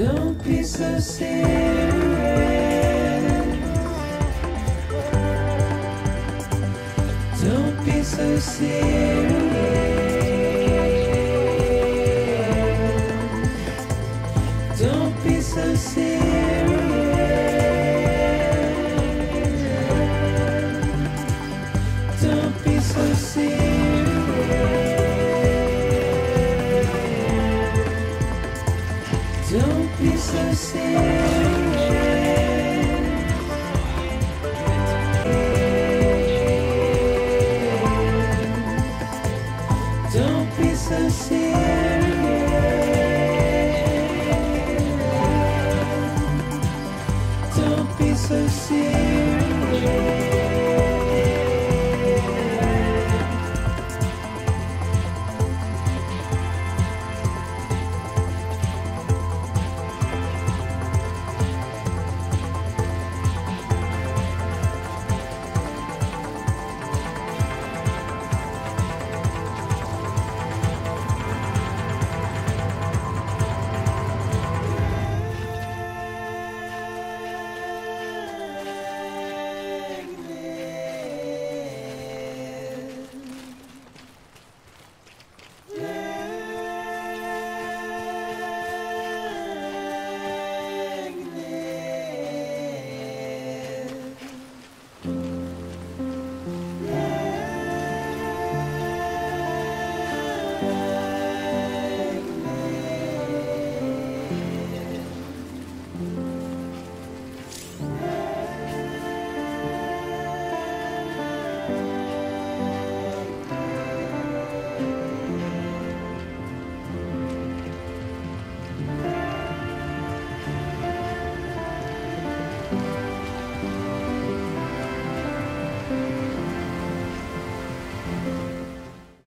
Don't be so serious.